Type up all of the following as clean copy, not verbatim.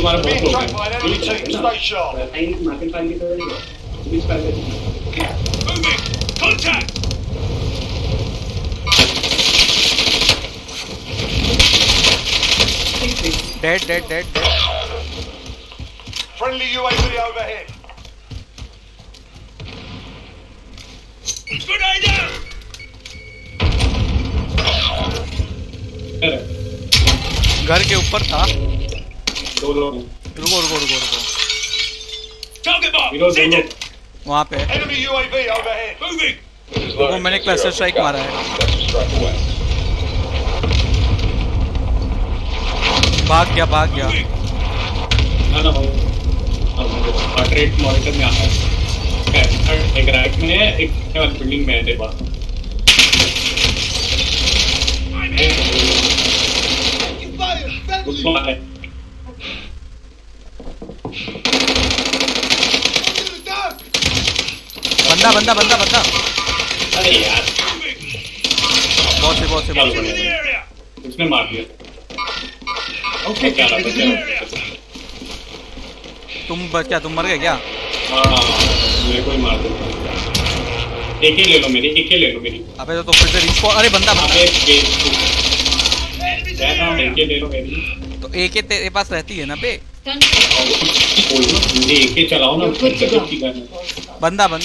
Being tracked by an enemy team. Stay sharp. Moving. Contact. Dead. Friendly UAV overhead. Good idea. घर के ऊपर था रुको वहाँ पे वो मैंने क्लस्टर स्ट्राइक मारा है भाग गया रेट मॉनिटर में आता है एक रैक में एक बिल्डिंग में है बंदा अरे यार बहुत से उसने मार दिया ओके तुम मर गए क्या मेरे को ही मार दो एक ही ले लो मेरी अबे तो फिर से रिस्पॉन अरे बंदा तो एक तेरे पास रहती है ना बे एक चलाओ ना बंदा अभी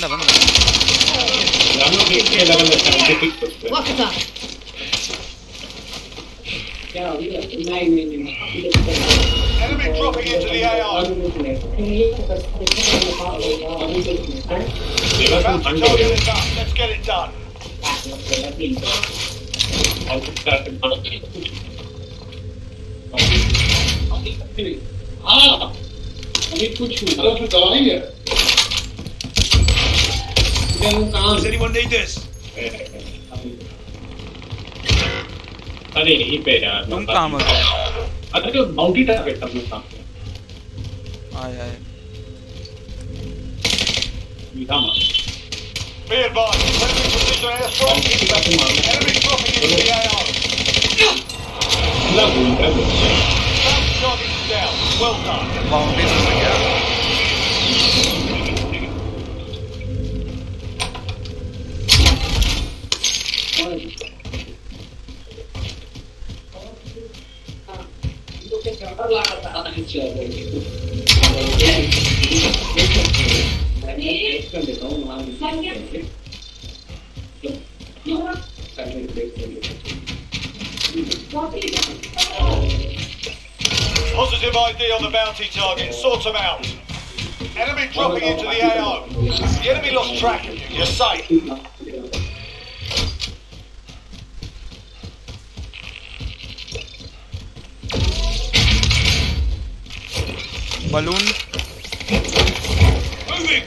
कुछ है अरे यहीं पे यार तुम काम हो अरे तो बाउंटी टारगेट अपने सामने आया well done. Positive ID on the bounty target. Sort them out. Enemy dropping into the AO. The enemy lost track of you. You're safe. Balloon. Moving.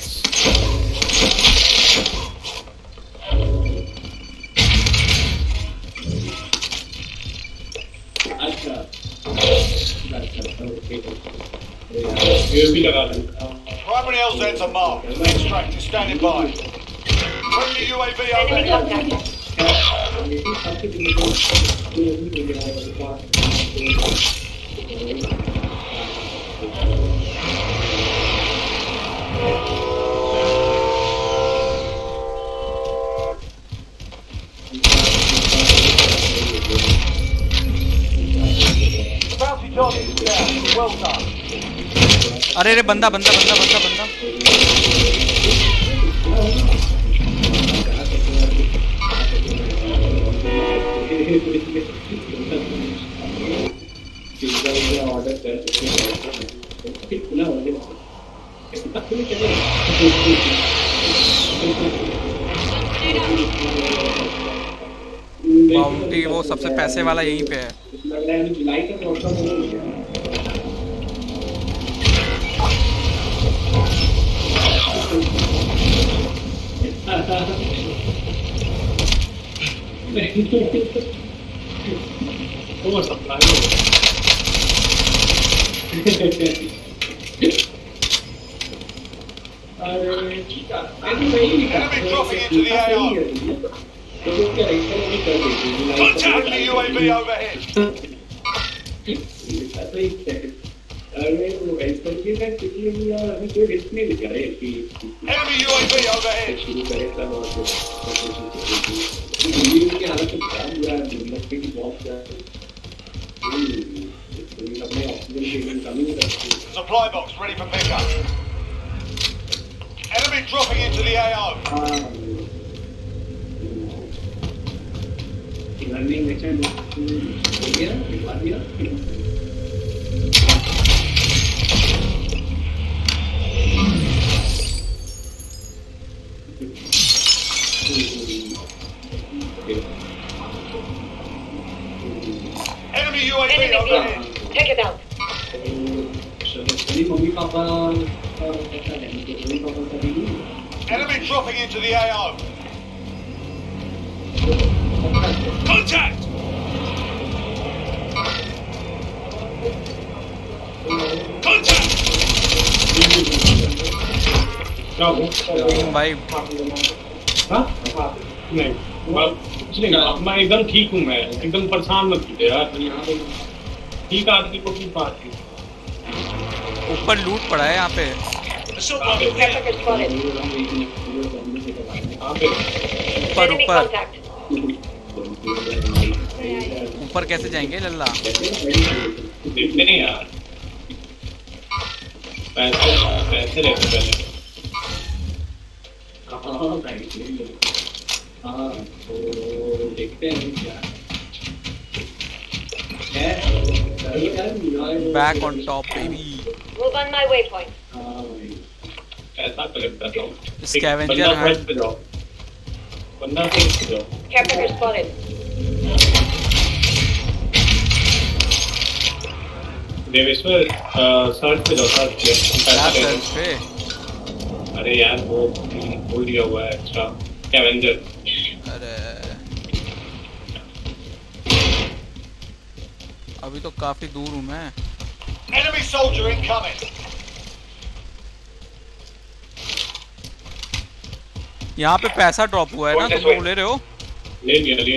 Primary LZs are marked. Extract is standing by. Friendly UAV overhead. Bounty target is down. Well done. अरे अरे बंदा bounty वो सबसे पैसे वाला यहीं पे है ¿Cómo está plano? Chica, enemy dropping into the AR. Contact the UAV overhead. अरे वो एंटरप्रेन्योर है इसलिए भी यार अभी कोई रिस्क नहीं लिया है कि हैवी यूएसबी ओवरहेड शुरू करें सब और ये क्या हालत है यार मतलब कि बहुत है ये अपने ऑक्सीजन शेविंग कमी है supply box ready for pickup enemy dropping into the AO running nature ये दिखा दिया Enemy dropping into the AO. Contact! Contact! भाई हाँ नहीं कुछ नहीं मैं एकदम ठीक हूँ मैं एकदम परेशान मत कीजिए यार ठीक आदमी को क्यों बात की ऊपर लूट पड़ा है यहाँ पे ऊपर ऊपर ऊपर कैसे जाएंगे लल्ला नहीं यार पैसे रहते पहले हाँ तो देखते हैं क्या Back on top, baby. Move on my waypoint. ऐसा कलेक्टर जाओ. Scavenger hunt पे जाओ. बंदा टेक पे जाओ. Captain spotted. देवेश्वर सर्च पे जाओ सर्च पे. अरे यार वो भूल गया हुआ है एक्स्ट्रा. Scavenger. अभी तो काफी दूर हूँ मैं। Enemy soldier incoming. यहाँ पे पैसा ड्रॉप हुआ है ना तुम वो ले रहे हो? ले लिया अभी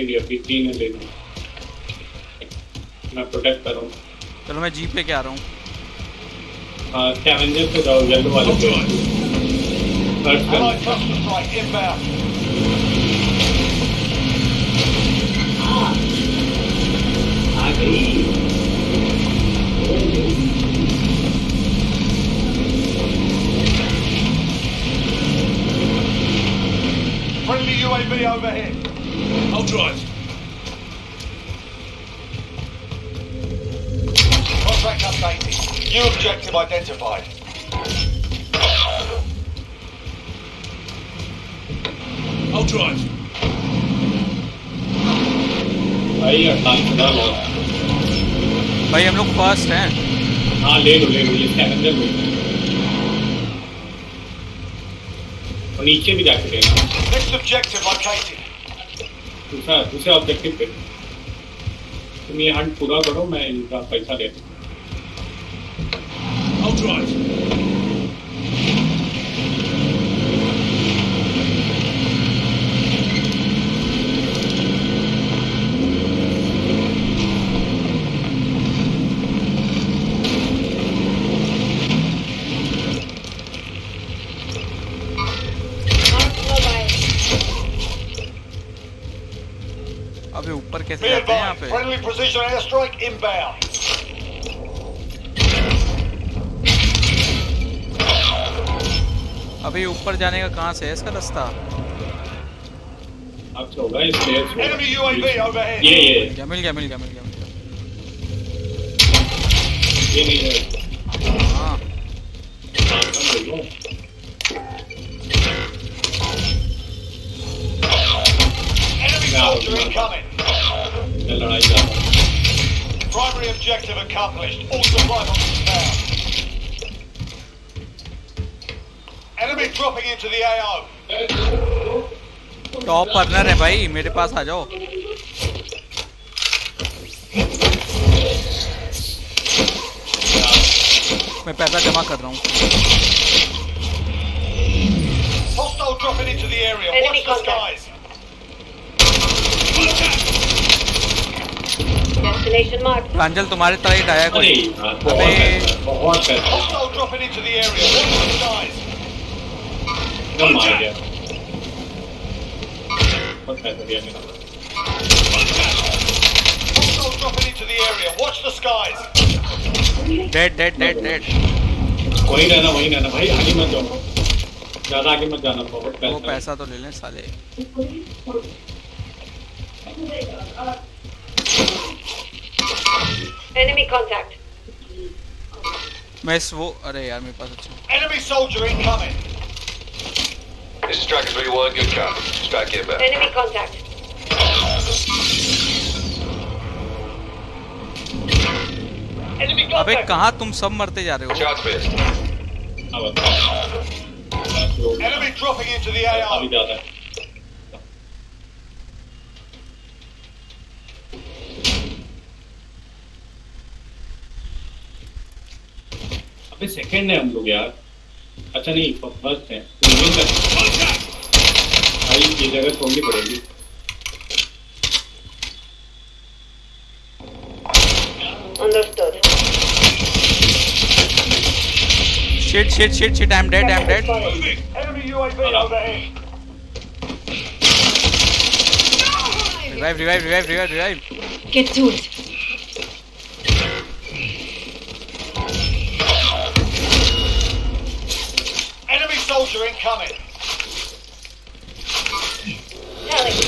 3 है ले लिया। मैं प्रोटेक्ट कर रहा हूँ। चलो मैं जीप लेके आ रहा हूँ। हाँ कैवेंजर पे जाओ येलो वाले पे। सर्च कर। आ गई Friendly UAV overhead. I'll drive. Contract updated. New objective identified. I'll drive. भाई अटैक कर लो भाई हम लोग फर्स्ट हैं हाँ ले लो ये कैलेंडर लो नीचे भी जाके लेना। Next objective located. दूसरा objective पे। तुम ये hunt पूरा करो, मैं इनका पैसा लेता हूँ। I'll drive. Friendly precision airstrike inbound. अभी ऊपर जाने का कहाँ से है इसका रास्ता? अच्छा होगा इसलिए। Enemy UAV overhead. ये मिल गया। ये नहीं है। हाँ। Enemy soldier incoming. Primary objective accomplished. All supply boxes found. Enemy dropping into the AO. Top partner है भाई मेरे पास आ जाओ. मैं पैसा जमा कर रहा हूँ. Hostile dropping into the area. Watch the skies. Contact. Pranjal तुम्हारे तरह ही आया कोई डेड वहीं रहना भाई आगे मत जाओ ज्यादा आगे मत जाना बहुत पैसा वो पैसा तो ले लें साले enemy contact मैं वो अरे यार मेरे पास अच्छा enemy soldier incoming this is Striker 31 good copy strike it back enemy contact enemy contact अबे कहां तुम सब मरते जा रहे हो enemy dropping into the AR second है हम लोग यार अच्छा नहीं फर्स्ट है भाई ये जगह छोड़नी पड़ेगी shit shit shit shit I am dead revive get to it Soldier incoming. Telling.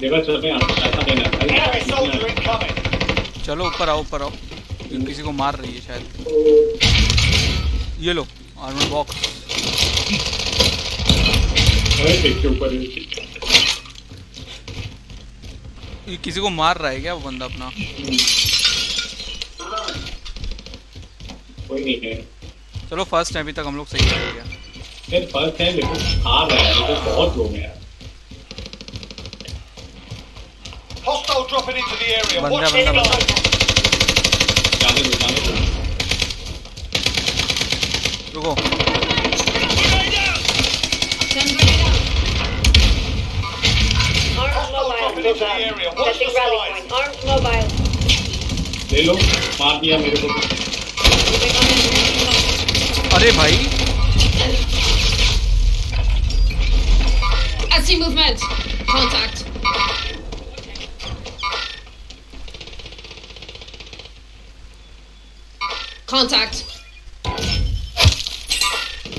देखो चल पे ऐसा देना है। Soldier incoming. चलो ऊपर आओ। किसी को मार रही है शायद। ये लो आर्मर बॉक्स। अरे देखते ऊपर ये किसी को मार रहा है क्या वो बंदा अपना? कोई नहीं है चलो फर्स्ट टाइम अभी तक हम लोग सही हो गया फिर फर्स्ट टाइम देखो आ रहा है तो बहुत लोग हैं hostile dropping into the area बंदा जाने दो रुको arms mobile setting rally point arms mobile ले लो मार दिया मेरे को अरे भाई I see movement contact contact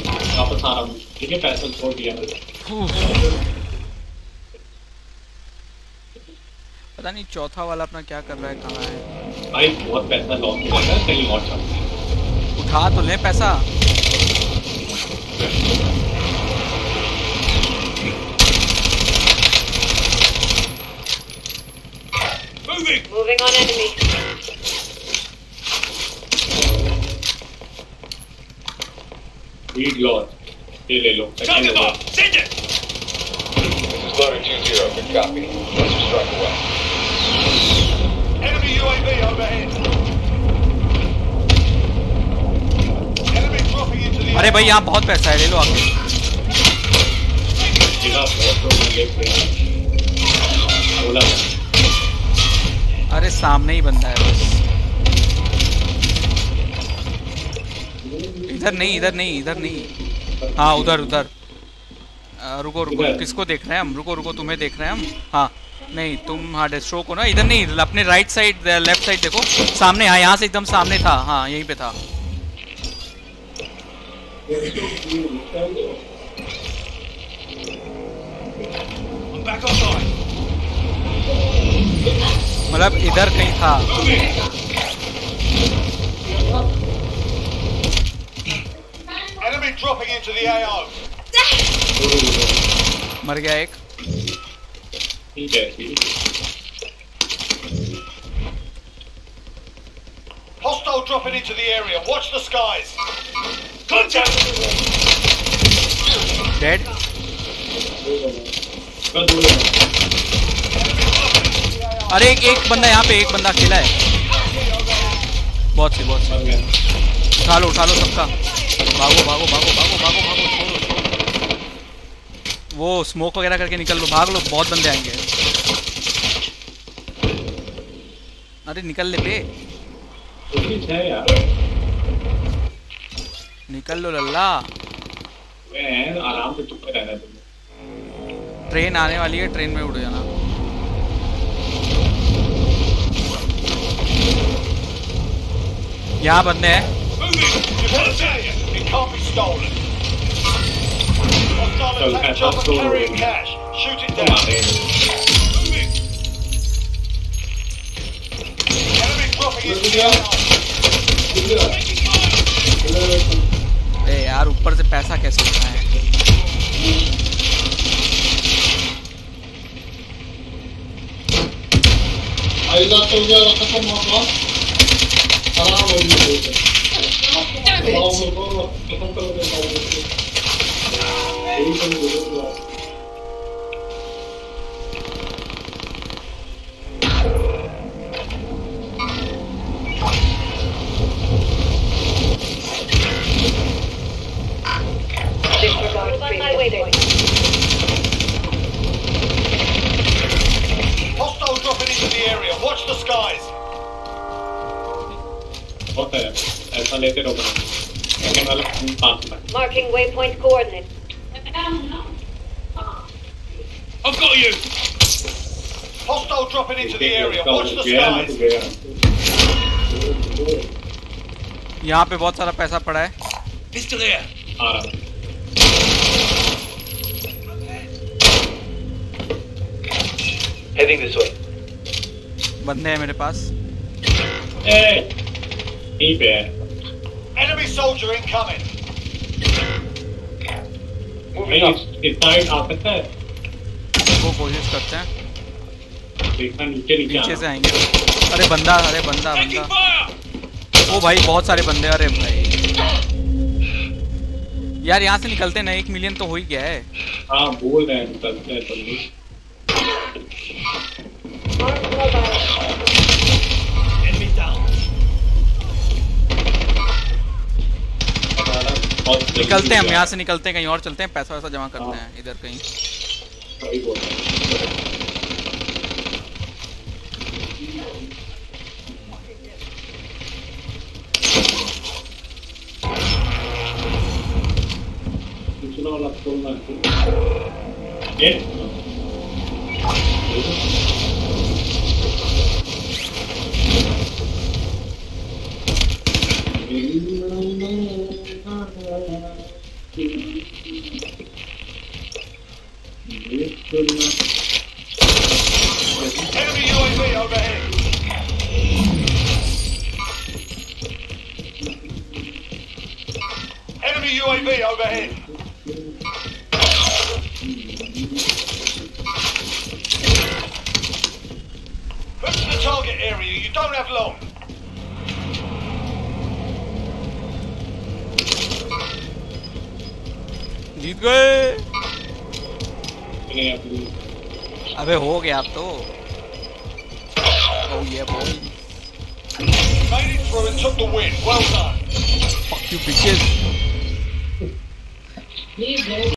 वापस आ रहा हूँ ठीक है पैसा छोड़ दिया मैंने पता नहीं चौथा वाला अपना क्या कर रहा है कहाँ है भाई बहुत पैसा लॉस हो रहा है कहीं और जाओ उठा तो ले पैसा Moving on enemy. Read lot. ये ले लो. Send it off. Send it. Loader 20, good copy. Let's strike away. Enemy UAV overhead. अरे भाई यहाँ बहुत पैसा है ले लो आगे अरे सामने ही बंदा है बस इधर नहीं हाँ उधर रुको किसको देख रहे हैं हम रुको तुम्हें देख रहे हैं हम हाँ नहीं तुम हाँ डेस्ट्रो को ना इधर नहीं अपने राइट साइड लेफ्ट साइड देखो सामने हाँ यहाँ से एकदम सामने था हाँ यहीं पे था मतलब इधर कहीं था मर गया एक ठीक है Hostile dropping into the area. Watch the skies. Contact. Dead. अरे एक बंदा यहाँ पे एक बंदा खेला है. बहुत सी. उठा लो सबका. भागो. वो स्मोक वगैरह करके निकल लो, भाग लो, बहुत बंदे आएंगे। अरे निकल ले बे, निकल लो लल्ला, आराम से चुप रहना तुम। ट्रेन आने वाली है, ट्रेन में उड़ जाना। यहाँ बंदे हैं। अरे यार ऊपर से पैसा कैसे उठाएं? Hostile dropping into the area. Watch the skies. Okay, ऐसा लेते रहो। Marking waypoint coordinate. I've got you. Hostile dropping into the area. Watch the skies. यहाँ पे बहुत सारा पैसा पड़ा है। Pistol here. आ रहा। Heading this way. बंदे हैं मेरे पास। ठीक है। Enemy soldier incoming. Moving up. इस साइड आ सकता है? वो कोशिश करते हैं। देखना नीचे से आएंगे। अरे बंदा, अरे बंदा, बंदा। ओ भाई बहुत सारे बंदे। अरे भाई यार यहाँ से निकलते ना, 1 मिलियन तो हो ही गया है। हाँ बोल रहे हैं निकलते हैं तुम। Enemy down. निकलते हैं हम यहाँ से, निकलते हैं कहीं और चलते हैं, पैसा वैसा जमा करते हैं इधर कहीं। अबे हो गया आप तो। Oh yeah boy. Made it through and took the win. Well done. Fuck you bitches.